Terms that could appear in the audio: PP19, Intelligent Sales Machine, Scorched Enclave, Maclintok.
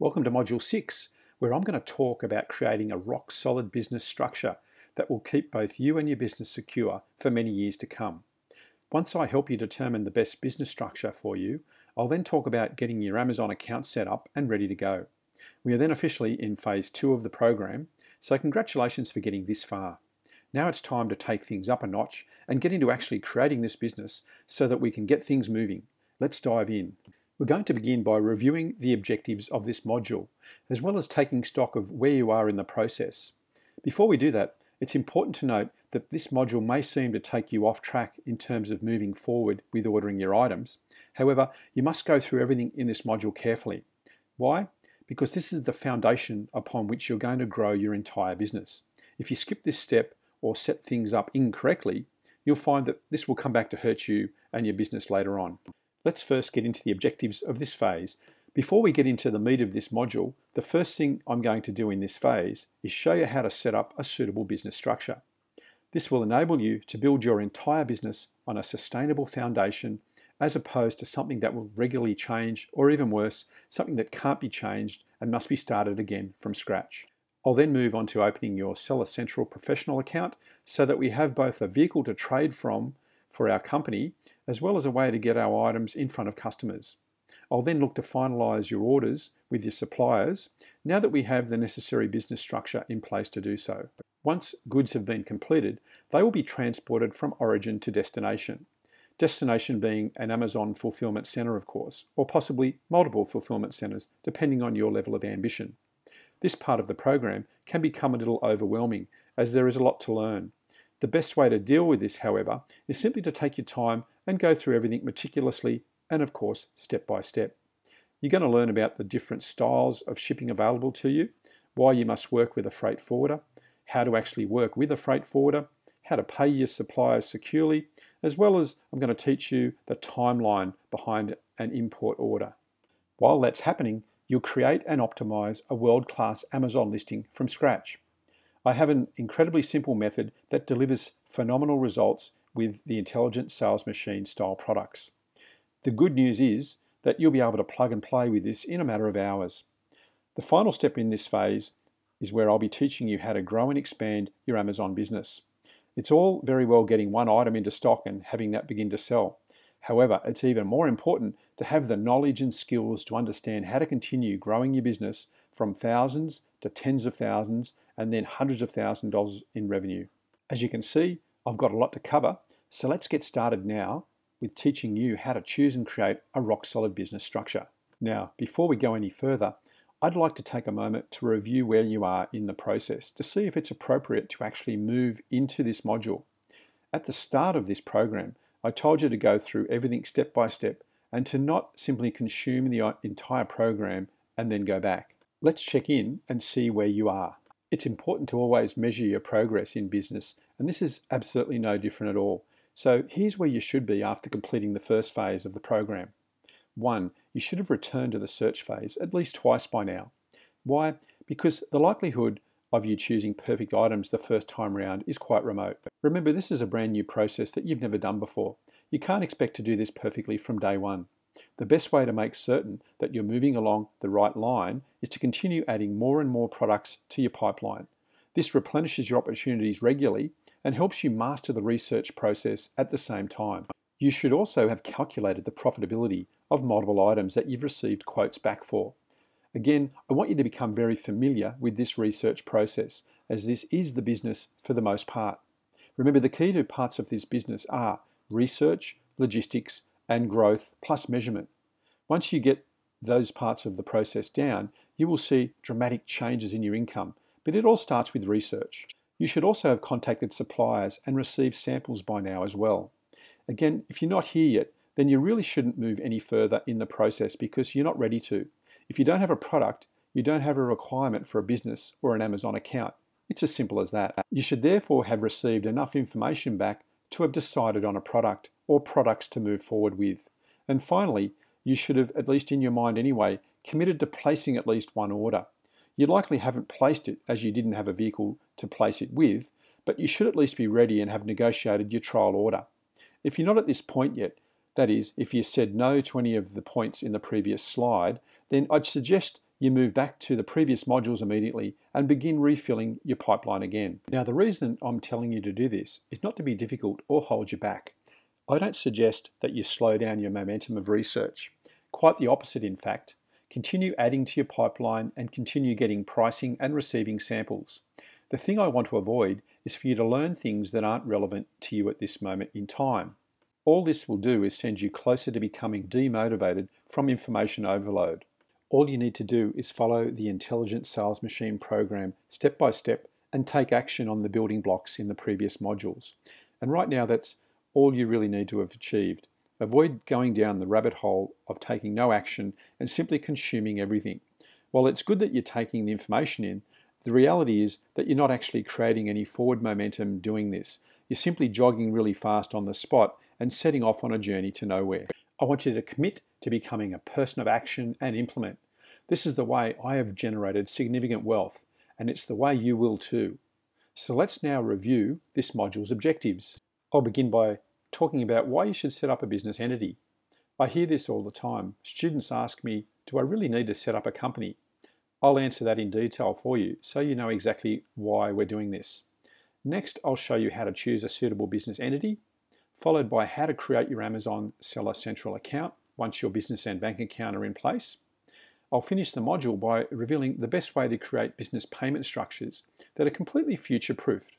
Welcome to Module 6, where I'm going to talk about creating a rock-solid business structure that will keep both you and your business secure for many years to come. Once I help you determine the best business structure for you, I'll then talk about getting your Amazon account set up and ready to go. We are then officially in Phase 2 of the program, so congratulations for getting this far. Now it's time to take things up a notch and get into actually creating this business so that we can get things moving. Let's dive in. We're going to begin by reviewing the objectives of this module, as well as taking stock of where you are in the process. Before we do that, it's important to note that this module may seem to take you off track in terms of moving forward with ordering your items. However, you must go through everything in this module carefully. Why? Because this is the foundation upon which you're going to grow your entire business. If you skip this step or set things up incorrectly, you'll find that this will come back to hurt you and your business later on. Let's first get into the objectives of this phase. Before we get into the meat of this module, the first thing I'm going to do in this phase is show you how to set up a suitable business structure. This will enable you to build your entire business on a sustainable foundation as opposed to something that will regularly change, or even worse, something that can't be changed and must be started again from scratch. I'll then move on to opening your Seller Central professional account so that we have both a vehicle to trade from for our company, as well as a way to get our items in front of customers. I'll then look to finalize your orders with your suppliers now that we have the necessary business structure in place to do so. Once goods have been completed, they will be transported from origin to destination. Destination being an Amazon fulfillment center, of course, or possibly multiple fulfillment centers, depending on your level of ambition. This part of the program can become a little overwhelming, as there is a lot to learn. The best way to deal with this, however, is simply to take your time and go through everything meticulously and, of course, step by step. You're going to learn about the different styles of shipping available to you, why you must work with a freight forwarder, how to actually work with a freight forwarder, how to pay your suppliers securely, as well as I'm going to teach you the timeline behind an import order. While that's happening, you'll create and optimize a world-class Amazon listing from scratch. I have an incredibly simple method that delivers phenomenal results with the Intelligent Sales Machine style products. The good news is that you'll be able to plug and play with this in a matter of hours. The final step in this phase is where I'll be teaching you how to grow and expand your Amazon business. It's all very well getting one item into stock and having that begin to sell. However, it's even more important to have the knowledge and skills to understand how to continue growing your business from thousands to tens of thousands and then hundreds of thousands of dollars in revenue. As you can see, I've got a lot to cover, so let's get started now with teaching you how to choose and create a rock-solid business structure. Now, before we go any further, I'd like to take a moment to review where you are in the process to see if it's appropriate to actually move into this module. At the start of this program, I told you to go through everything step by step and to not simply consume the entire program and then go back. Let's check in and see where you are. It's important to always measure your progress in business, and this is absolutely no different at all. So here's where you should be after completing the first phase of the program. 1. You should have returned to the search phase at least twice by now. Why? Because the likelihood of you choosing perfect items the first time round is quite remote. Remember, this is a brand new process that you've never done before. You can't expect to do this perfectly from day one. The best way to make certain that you're moving along the right line is to continue adding more and more products to your pipeline. This replenishes your opportunities regularly and helps you master the research process at the same time. You should also have calculated the profitability of multiple items that you've received quotes back for. Again, I want you to become very familiar with this research process, as this is the business for the most part. Remember, the key to parts of this business are research, logistics, and growth, plus measurement. Once you get those parts of the process down, you will see dramatic changes in your income, but it all starts with research. You should also have contacted suppliers and received samples by now as well. Again, if you're not here yet, then you really shouldn't move any further in the process because you're not ready to. If you don't have a product, you don't have a requirement for a business or an Amazon account. It's as simple as that. You should therefore have received enough information back to have decided on a product or products to move forward with. And finally, you should have, at least in your mind anyway, committed to placing at least one order. You likely haven't placed it as you didn't have a vehicle to place it with, but you should at least be ready and have negotiated your trial order. If you're not at this point yet, that is, if you said no to any of the points in the previous slide, then I'd suggest you move back to the previous modules immediately and begin refilling your pipeline again. Now, the reason I'm telling you to do this is not to be difficult or hold you back. I don't suggest that you slow down your momentum of research. Quite the opposite, in fact. Continue adding to your pipeline and continue getting pricing and receiving samples. The thing I want to avoid is for you to learn things that aren't relevant to you at this moment in time. All this will do is send you closer to becoming demotivated from information overload. All you need to do is follow the Intelligent Sales Machine program step by step and take action on the building blocks in the previous modules. And right now, that's all you really need to have achieved. Avoid going down the rabbit hole of taking no action and simply consuming everything. While it's good that you're taking the information in, the reality is that you're not actually creating any forward momentum doing this. You're simply jogging really fast on the spot and setting off on a journey to nowhere. I want you to commit to becoming a person of action and implement. This is the way I have generated significant wealth, and it's the way you will too. So let's now review this module's objectives. I'll begin by talking about why you should set up a business entity. I hear this all the time. Students ask me, do I really need to set up a company? I'll answer that in detail for you so you know exactly why we're doing this. Next, I'll show you how to choose a suitable business entity, followed by how to create your Amazon Seller Central account once your business and bank account are in place. I'll finish the module by revealing the best way to create business payment structures that are completely future-proofed.